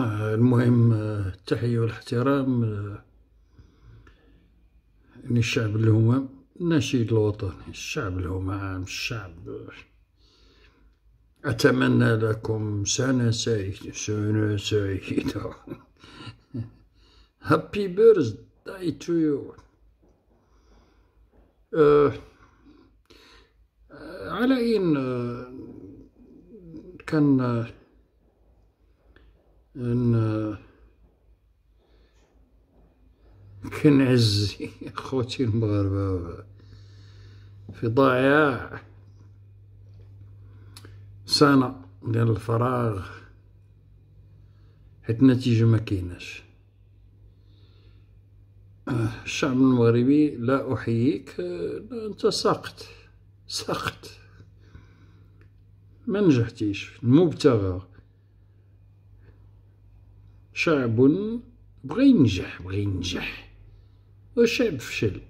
المهم التحية والاحترام للشعب الهمام، النشيد الوطني، الشعب الهمام، الشعب. أتمنى لكم سنة سعيدة، سنة سعيدة. Happy birthday to you. على إن كان كنعزي أخوتي المغاربة في ضياع سنة ديال الفراغ، حيت النتيجة ما كايناش. الشعب المغربي لا أحييك، أنت ساقط ساقط، ما نجحتيش في المبتغى. شعب بغى ينجح، بغى ينجح، والشعب فشل.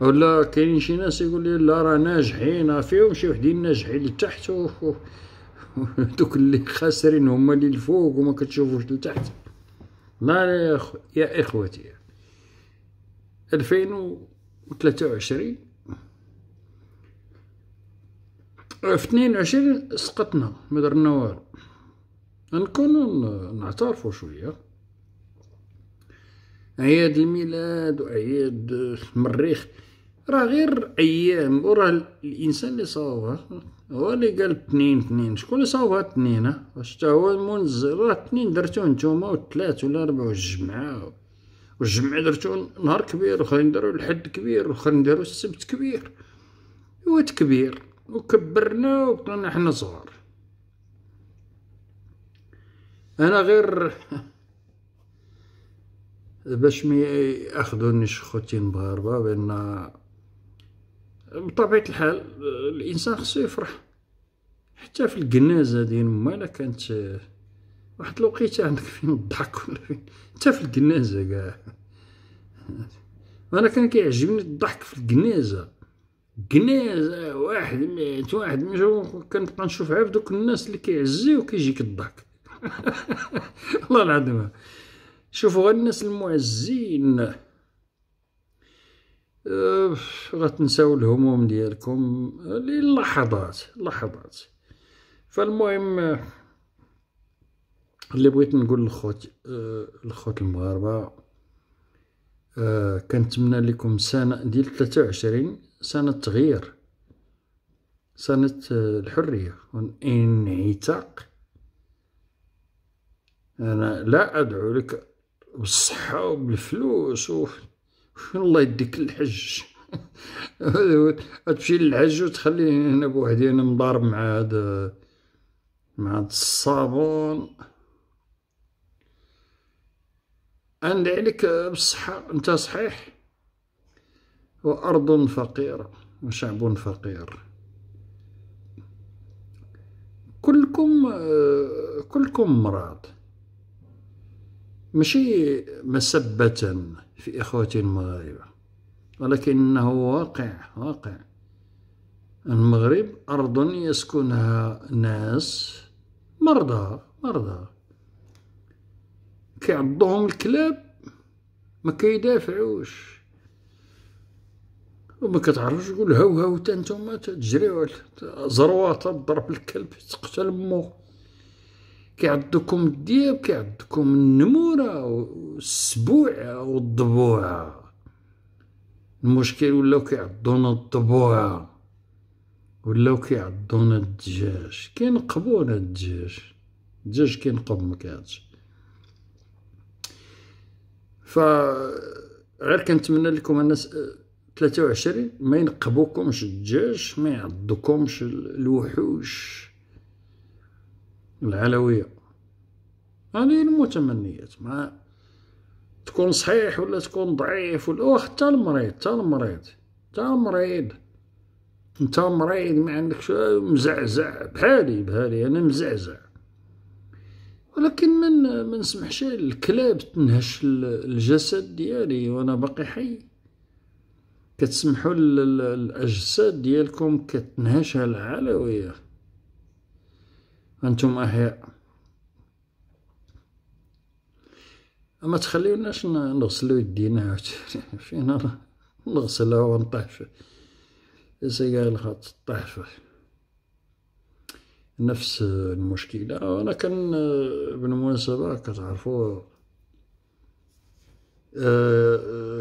ولا كاين شي ناس يقول لي لا راه ناجحين، فيهم شي وحدين ناجحين لتحت، ودوك اللي خاسرين هما اللي الفوق وما كتشوفوش لتحت. لا يا اخوتي، 2023 في 22 سقطنا، ما درنا والو. نكونو نعترفو شويه، عياد الميلاد وعياد المريخ راه غير ايام، وراه الانسان اللي صاوبها هو اللي قال اثنين. شكون اللي صاوبها اثنين؟ واش حتى هو منزل؟ راه اثنين درتو نتوما، والثلاث ولا الاربعه، والجمعه، والجمعه درتو نهار كبير، والاخرين نديرو الحد كبير، والاخرين نديرو السبت كبير، وات كبير، وكبرنا وبقينا حنا صغار. انا غير باش ما ياخذونيش خوتي المغاربه، بان بطبيعه الحال الانسان خصو يفرح حتى في الجنازه ديال ما لا كانت واحد الوقيته عندك فين الضحك ولا فين، حتى في الجنازه كاع. وانا كان كيعجبني الضحك في الجنازه، جنازه واحد ميت واحد مجروح، كنبقى نشوف عاف دوك الناس اللي كيعزيو كيجيك الضحك. والله العظيم شوفوا غير الناس المعزين، غتنساو الهموم ديالكم للحظات لحظات. فالمهم اللي بغيت نقول الخوت المغاربه، كنتمنى لكم سنه ديال 23، سنه تغيير، سنه الحريه والانعتاق. أنا لا أدعو لك بالصحة وبالفلوس، والله يديك الحج. تمشي للحج وتخليني أنا بوحدي، أنا مضارب مع هذا الصابون. أندعي لك بالصحة، أنت صحيح، وأرض فقيرة وشعب فقير، كلكم مرض، ماشي مسبة في إخوتي المغاربة، ولكنه واقع. المغرب أرض يسكنها ناس مرضى، كيعضوهم الكلاب ما كيدافعوش، وما كتعرفوش تقول هاو هاو تا نتوما تجريو زرواطة تضرب الكلب تقتل مو. كيعضكم الدياب، كيعضكم النموره والسبوعه والضبوعه. المشكل ولاو كيعضونا الضبوعه، ولاو كيعضونا الدجاج، كينقبونا الدجاج كينقب ما كاينش. فغير كنتمنى لكم الناس 23 ما ينقبوكمش الدجاج، ما يعضوكمش الوحوش العلوية. هذه المتمنيات، ما تكون صحيح ولا تكون ضعيف، ولا حتى المريض انت مريض، ما عندكش، مزعزع بحالي انا مزعزع. ولكن ما نسمحش الكلاب تنهش الجسد ديالي وانا باقي حي. كتسمحوا الاجساد ديالكم كتنهشها العلوية، أنتم أحياء، اما تخليوناش نغسلو يدينا فينا نغسلها ونطحفه سيال الخط الطحفه نفس المشكله. انا كان بالمناسبه كتعرفوا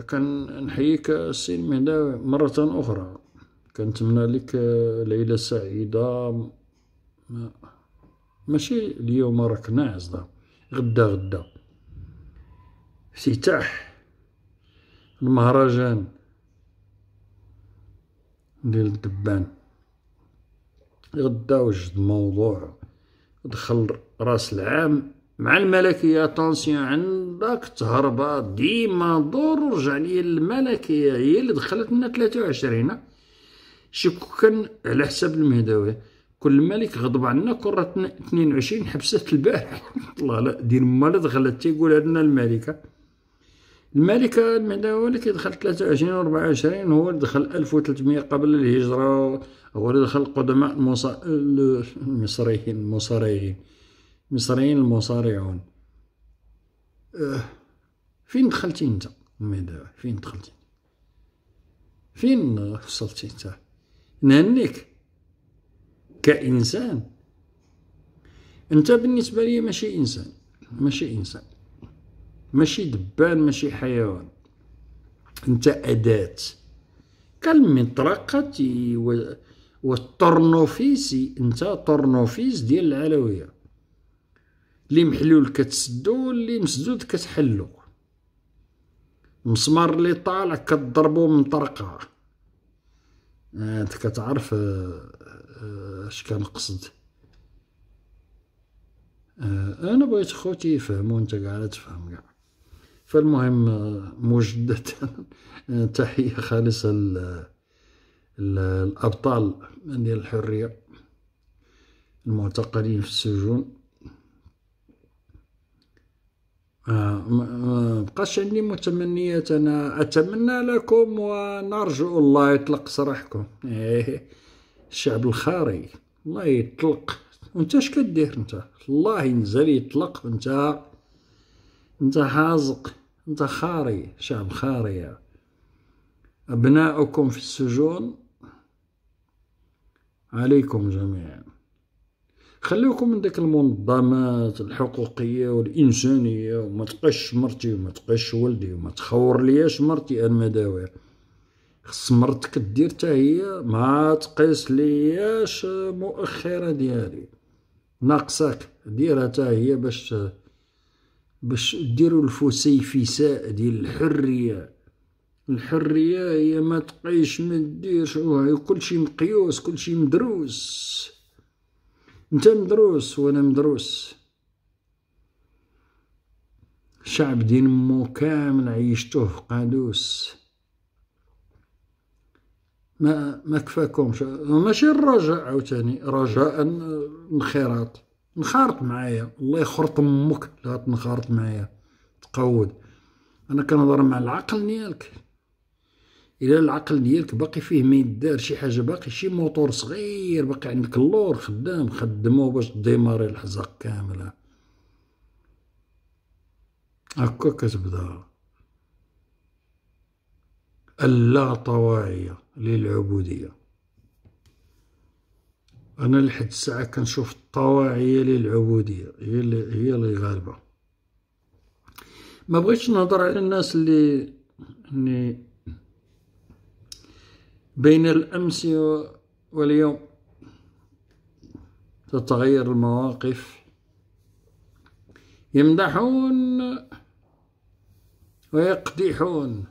كان نحييك السي المهداوي مره اخرى، كنتمنى لك ليله سعيده. ماشي اليوم راك ناعس دا، غدا افتتاح المهرجان ديال الدبان، غدا وجد موضوع دخل راس العام مع الملكيه. طونسيون عندك تهربا ديما دور ورجع ليا الملكيه، هي اللي دخلت لنا 23 شكون على حساب المهداوي. كل ملك غضب عنا كرة 22 حبسات البارح والله لا دير ما دخلت تيقول عندنا الملكة المهداوي اللي كيدخل 23 و 24 هو اللي دخل 1300 قبل الهجرة، هو اللي دخل قدماء المصريين المصارعون. فين دخلتي انت المهداوي؟ فين دخلتي؟ فين وصلتي انت؟ نهنيك كإنسان، انت بالنسبه لي ماشي انسان، ماشي دبان، ماشي حيوان، انت اداه كالمطرقه والطرنوفيس. انت طرنوفيس ديال العلويه، اللي محلول كتسدو، اللي مسدود كتحلو، المسمار اللي طالع كتضربو من طرقه. انت كتعرف اش كنقصد. انا بغيت خوتي يفهموا، انت كاع لا تفهم كاع. فالمهم مجددا تحيه خالصه الابطال ديال الحريه المعتقلين في السجون. مبقاش عندي متمنيات، انا اتمنى لكم ونرجو الله يطلق سراحكم. الشعب الخاري الله يطلق. وانت اش كدير انت؟ الله ينزل يطلق. انت حازق، انت خاري، شعب خاري يعني. ابناؤكم في السجون، عليكم جميعا. خليكم من ديك المنظمات الحقوقيه والانسانيه، وما تقش مرتي وما تقش ولدي وما تخور لياش مرتي المداوي. خص مرتك دير تا هي، ما تقيس لياش مؤخره ديالي ناقصك، ديرها تا هي باش ديروا الفسيفساء ديال الحريه. الحريه هي ما تقيش ما ديرش، كلشي مقيوس، كلشي مدروس. انت مدروس وانا مدروس، شعب دين مو كامل عيشتوه في قادوس. ما كفاكمش؟ ماشي الرجاء عاوتاني، رجاء نخارط معايا، الله يخرط امك لا تنخارط معايا تقود. انا كنهضر مع العقل ديالك. الى العقل ديالك باقي فيه ما يدار، شي حاجه باقي، شي موتور صغير باقي عندك اللور خدام، خدمو باش ديماري الحزق كامله. هكا كتبدا اللا طواعيه للعبوديه. انا لحد الساعه كنشوف الطواعيه للعبوديه هي اللي غالبه. ما بغيتش نهضر على الناس اللي بين الأمس واليوم تتغير المواقف، يمدحون ويقدحون،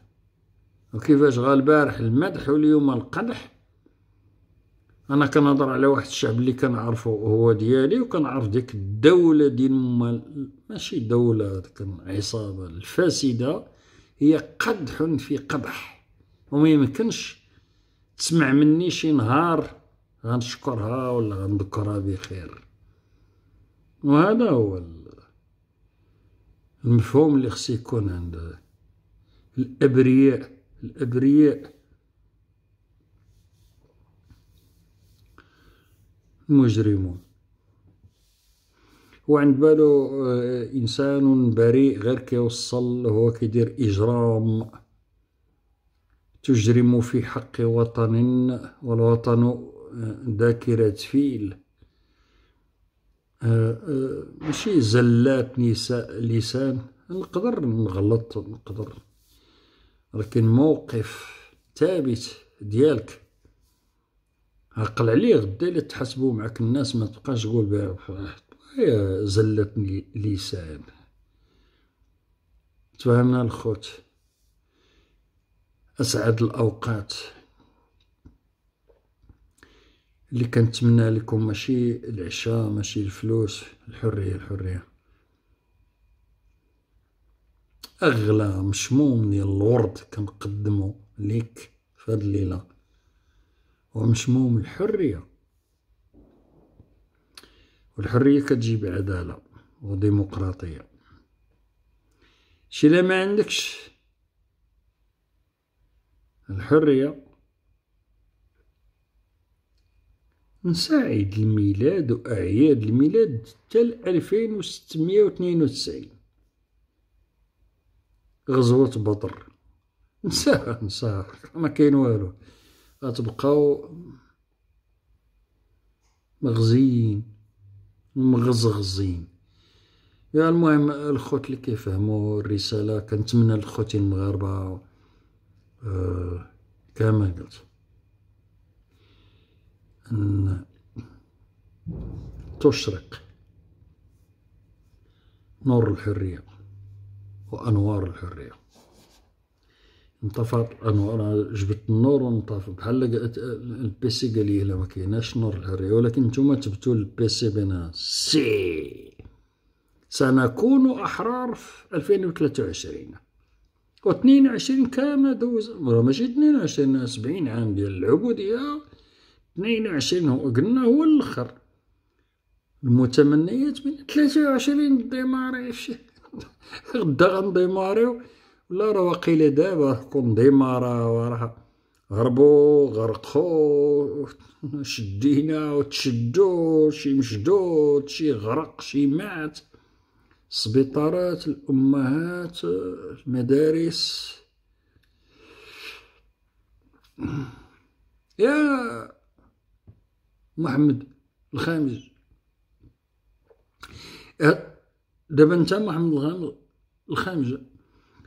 وكيفاش غا البارح المدح واليوم القدح. أنا كنهضر على واحد الشعب اللي كنعرفو هو ديالي، وكنعرف ديك الدولة ديال ماشي دولة، ديك العصابة الفاسدة هي قدح في قبح، وميمكنش تسمع مني شي نهار غنشكرها ولا غنذكرها بخير. وهذا هو المفهوم اللي خص يكون عند الابرياء. المجرمون وعند بالو انسان بريء غير كيوصل هو كيدير اجرام تجرم في حق وطن، والوطن ذاكرة فيل. ماشي زلات نساء لسان، نقدر نغلط نقدر، لكن موقف ثابت ديالك عقل عليه غدا الا تحاسبوا معك الناس، ما تبقاش تقول بها زلتني لسان. تفهمنا الخوت؟ اسعد الاوقات اللي كنتمنى لكم، ماشي العشاء ماشي الفلوس، الحريه الحريه. اغلى مشموم ديال الورد كنقدمو ليك في هاد الليله، ومشموم الحريه، والحريه كتجيب عداله وديمقراطيه. شي الا ما عندكش الحريه، نساعد الميلاد واعياد الميلاد حتى ل 2692، غزوة بدر. نساها ما كاين والو، غتبقاو مغزيين مغزغزين. يا المهم الخوت اللي كيفهموا الرساله، كنتمنى الخوتي المغاربه كما قلت ان تشرق نور الحريه وانوار الحريه. انطفات الانوار، جبت النور وانطفى، بحال البيسي قال لي لا ما كايناش نور الحريه، ولكن نتوما تبتوا البيسي بنا سي سنكون احرار في 2023 و 22 كما دوز، ماشي 22 70 عام ديال العبوديه، 22 هو قلنا هو الاخر، المتمنيات من 23 ديماري فشي غدا غنديماريو، ولا راه واقيلا دابا كون ديمارا وراه هربوا غرقوا شدينا وتشدوا، شي مشدود شي غرق شي مات، السبيطارات الامهات المدارس. يا محمد الخامس دابا انت محمد الخامجه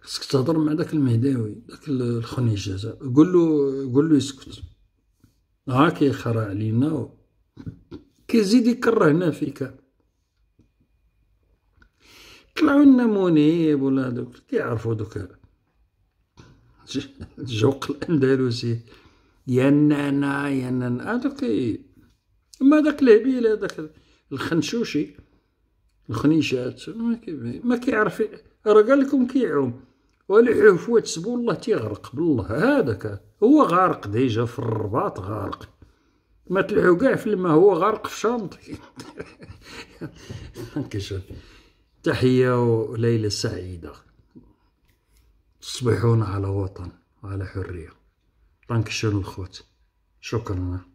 خصك تهضر مع داك المهداوي، داك الخنيجه، قول له يسكت، ها كيخرع علينا كيزيد يكرهنا فيك. طلعوا لنا منيب ولا دوك كيعرفوا دوك الجوق الاندلسي، يا نانا يا نانا هذاك. اما داك الهبيله داك الخنشوشي الخنيشات ما كيعرف، راه قال لكم كيعوم، والعفو تسبوا الله تيغرق بالله. هذاك هو غارق ديجا في الرباط، غارق ما تلعو كاع في الماء، هو غارق في شانطي. تحية ليلة سعيدة، تصبحون على وطن وعلى حرية. دانكشون الخوت، شكرا.